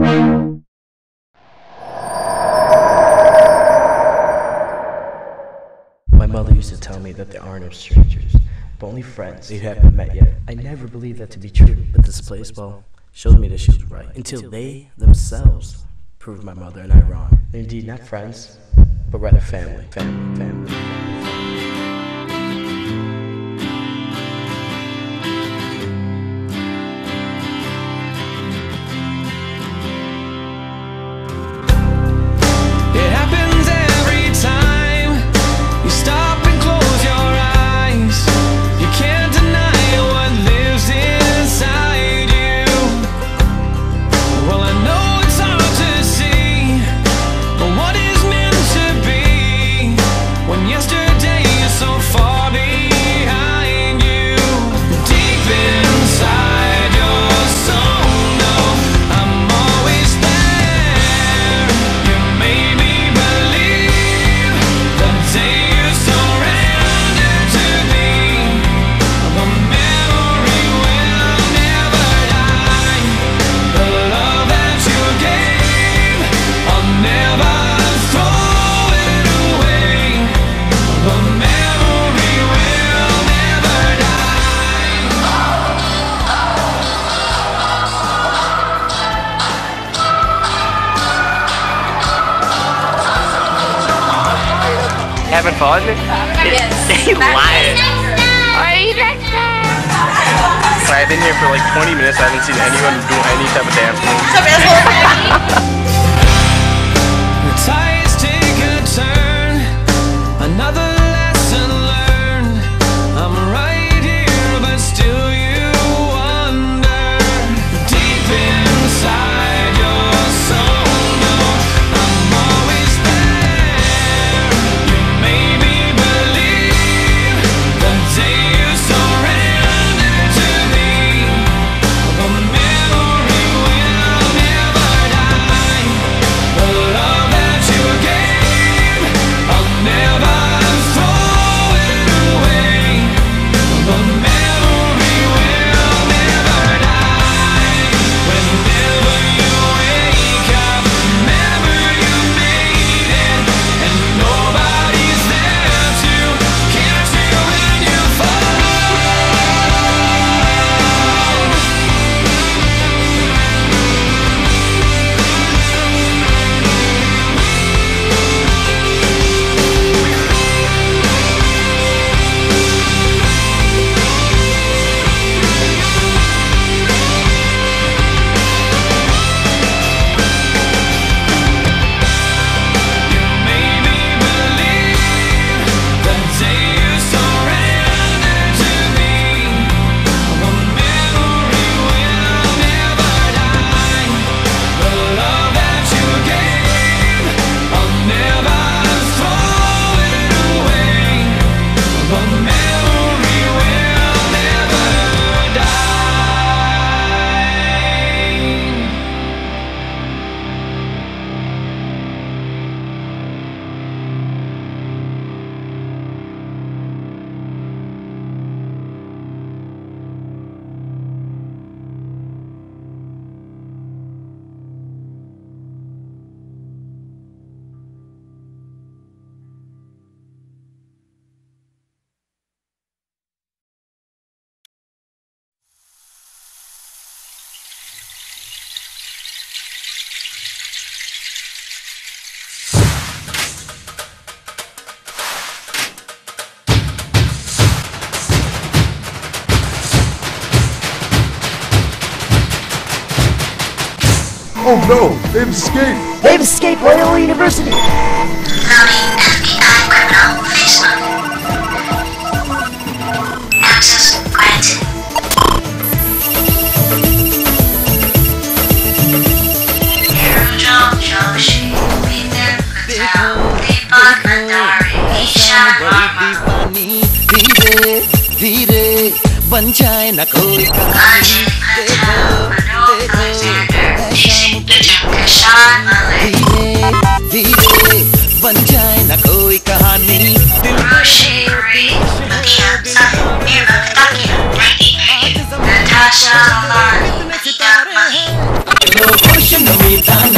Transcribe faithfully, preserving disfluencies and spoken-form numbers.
My mother used to tell me that there are no strangers, but only friends that you haven't met yet. I never believed that to be true, but this place, well, showed me that she was right, until they themselves proved my mother and I wrong. They're indeed not friends, but rather family, family, family. It happens every time you stop and close your eyes. You can't deny what lives inside you. Well, I know it's hard to see what is meant to be when yesterday is so far behind you. Deep inside your soul, no, I'm always there. You made me believe the day you surrendered to me. The memory will never die. The love that you gave, I'll never throw it away. The memory will never die. Haven't followed me? Yes. You lied. So I've been here for like twenty minutes. I haven't seen anyone do any type of dance move. The tides take a turn, another lesson learned. I'm right here, but still you wonder. Deep inside your soul, no, I'm always there. You made me believe the day you surrendered to me. The memory will never die. The love that you gave, I'll never throw it away. The memory will never die. Whenever you wake up, remember you made it, and nobody's there to catch you when you fall. Made me believe the day you surrendered to me. The memory will never die. The love that you gave, I'll never throw it away. The memory will never die. Oh no! They've escaped! They've escaped Loyola University! Loading F B I criminal Facebook. Access granted. Shrujal Joshi, Peter Patel, Deepak Andari, Ishan Verma, Kashan Malik, Natasha Sawlani, Kavita